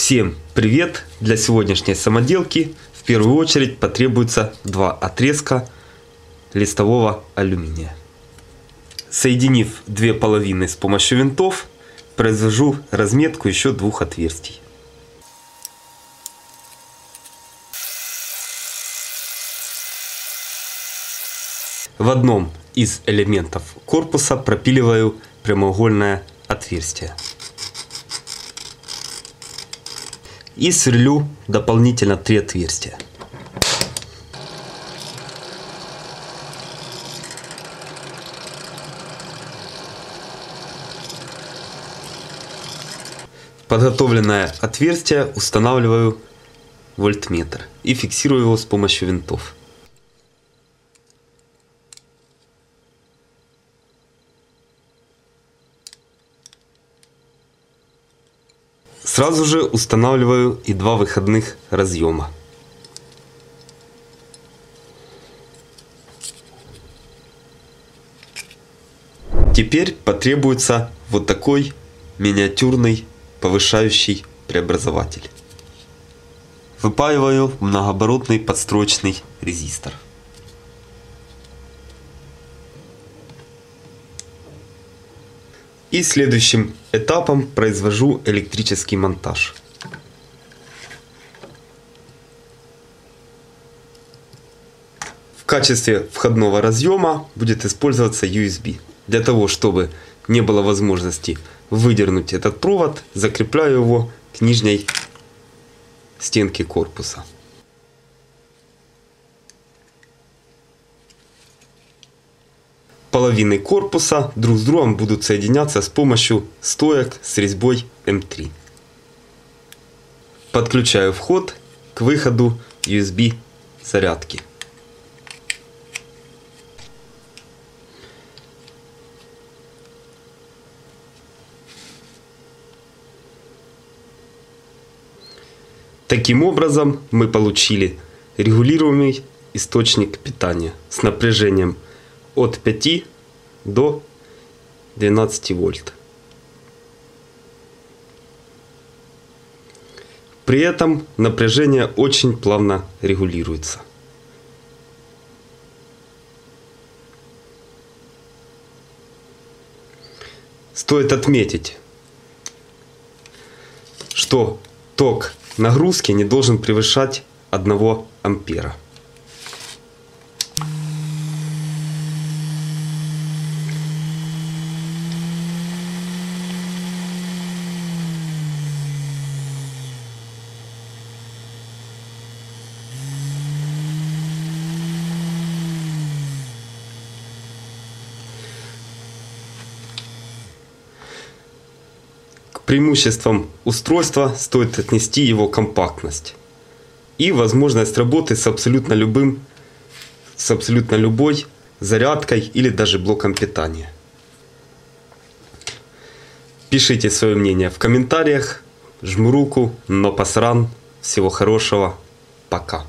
Всем привет! Для сегодняшней самоделки в первую очередь потребуется два отрезка листового алюминия. Соединив две половины с помощью винтов, произвожу разметку еще двух отверстий. В одном из элементов корпуса пропиливаю прямоугольное отверстие и сверлю дополнительно три отверстия. В подготовленное отверстие устанавливаю вольтметр и фиксирую его с помощью винтов. Сразу же устанавливаю и два выходных разъема. Теперь потребуется вот такой миниатюрный повышающий преобразователь. Выпаиваю многооборотный подстроечный резистор. И следующим этапом произвожу электрический монтаж. В качестве входного разъема будет использоваться USB. Для того, чтобы не было возможности выдернуть этот провод, закрепляю его к нижней стенке корпуса. Половины корпуса друг с другом будут соединяться с помощью стоек с резьбой М3. Подключаю вход к выходу USB зарядки. Таким образом мы получили регулируемый источник питания с напряжением от 5 до 12 вольт. При этом напряжение очень плавно регулируется. Стоит отметить, что ток нагрузки не должен превышать 1 ампера. Преимуществом устройства стоит отнести его компактность и возможность работы с абсолютно любой зарядкой или даже блоком питания. Пишите свое мнение в комментариях. Жму руку, но посран. Всего хорошего. Пока.